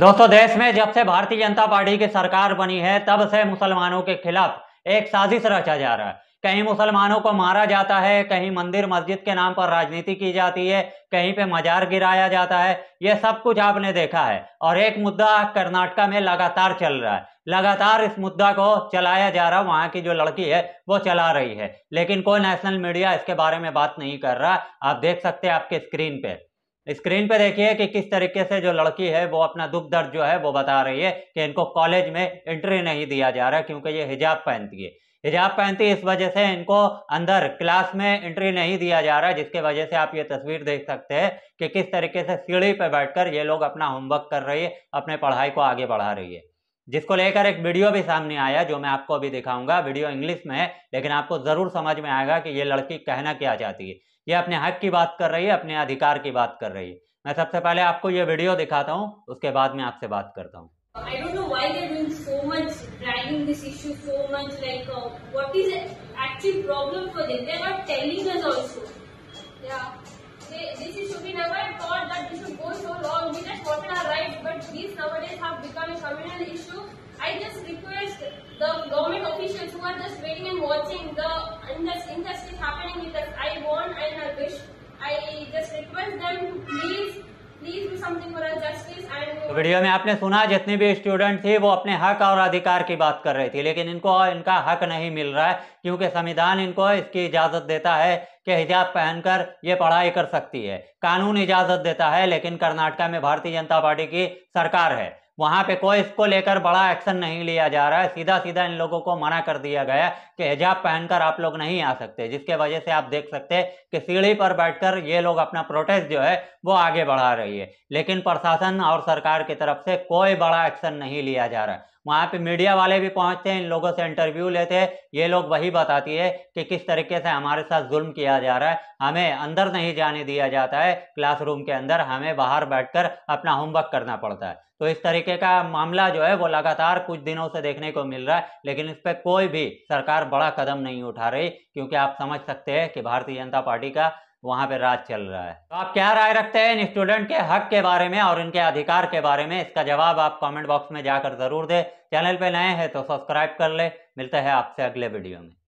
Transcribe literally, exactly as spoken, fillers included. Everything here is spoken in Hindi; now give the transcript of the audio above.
दोस्तों, देश में जब से भारतीय जनता पार्टी की सरकार बनी है तब से मुसलमानों के खिलाफ एक साजिश रचा जा रहा है। कहीं मुसलमानों को मारा जाता है, कहीं मंदिर मस्जिद के नाम पर राजनीति की जाती है, कहीं पे मजार गिराया जाता है। ये सब कुछ आपने देखा है। और एक मुद्दा कर्नाटका में लगातार चल रहा है, लगातार इस मुद्दा को चलाया जा रहा है। वहाँ की जो लड़की है वो चला रही है, लेकिन कोई नेशनल मीडिया इसके बारे में बात नहीं कर रहा। आप देख सकते हैं आपके स्क्रीन पे, स्क्रीन पे देखिए कि किस तरीके से जो लड़की है वो अपना दुख दर्द जो है वो बता रही है कि इनको कॉलेज में एंट्री नहीं दिया जा रहा है क्योंकि ये हिजाब पहनती है। हिजाब पहनती है, इस वजह से इनको अंदर क्लास में एंट्री नहीं दिया जा रहा है, जिसके वजह से आप ये तस्वीर देख सकते हैं कि किस तरीके से सीढ़ी पर बैठकर ये लोग अपना होमवर्क कर रही है, अपने पढ़ाई को आगे बढ़ा रही है, जिसको लेकर एक वीडियो भी सामने आया जो मैं आपको अभी दिखाऊंगा। वीडियो इंग्लिश में है, लेकिन आपको ज़रूर समझ में आएगा कि ये लड़की कहना क्या चाहती है। ये अपने हक की बात कर रही है, अपने अधिकार की बात कर रही है। मैं सबसे पहले आपको ये वीडियो दिखाता हूँ, उसके बाद में आपसे बात करता हूँ। I don't know why they're doing so much, dragging this issue so much, like uh, what is the actual problem for them? They're not telling us also. Yeah. They, this is should be never thought that we should go so long. We just wanted our rights, but these nowadays have become a communal issue. I just request the government officials who are just waiting and watching the injustice happening with us. I want and I wish. I just request them to please तो वीडियो में आपने सुना जितने भी स्टूडेंट थे वो अपने हक और अधिकार की बात कर रही थी, लेकिन इनको इनका हक नहीं मिल रहा है क्योंकि संविधान इनको इसकी इजाज़त देता है कि हिजाब पहनकर ये पढ़ाई कर सकती है, कानून इजाज़त देता है। लेकिन कर्नाटका में भारतीय जनता पार्टी की सरकार है, वहाँ पे कोई इसको लेकर बड़ा एक्शन नहीं लिया जा रहा है। सीधा सीधा इन लोगों को मना कर दिया गया कि हिजाब पहनकर आप लोग नहीं आ सकते, जिसके वजह से आप देख सकते हैं कि सीढ़ी पर बैठकर ये लोग अपना प्रोटेस्ट जो है वो आगे बढ़ा रही है। लेकिन प्रशासन और सरकार की तरफ से कोई बड़ा एक्शन नहीं लिया जा रहा है। वहाँ पे मीडिया वाले भी पहुँचते हैं, इन लोगों से इंटरव्यू लेते हैं, ये लोग वही बताती है कि किस तरीके से हमारे साथ जुल्म किया जा रहा है, हमें अंदर नहीं जाने दिया जाता है, क्लासरूम के अंदर हमें बाहर बैठकर अपना होमवर्क करना पड़ता है। तो इस तरीके का मामला जो है वो लगातार कुछ दिनों से देखने को मिल रहा है, लेकिन इस पर कोई भी सरकार बड़ा कदम नहीं उठा रही क्योंकि आप समझ सकते हैं कि भारतीय जनता पार्टी का वहाँ पे राज चल रहा है। तो आप क्या राय रखते हैं इन स्टूडेंट के हक के बारे में और इनके अधिकार के बारे में? इसका जवाब आप कमेंट बॉक्स में जाकर जरूर दें। चैनल पे नए हैं तो सब्सक्राइब कर ले। मिलते हैं आपसे अगले वीडियो में।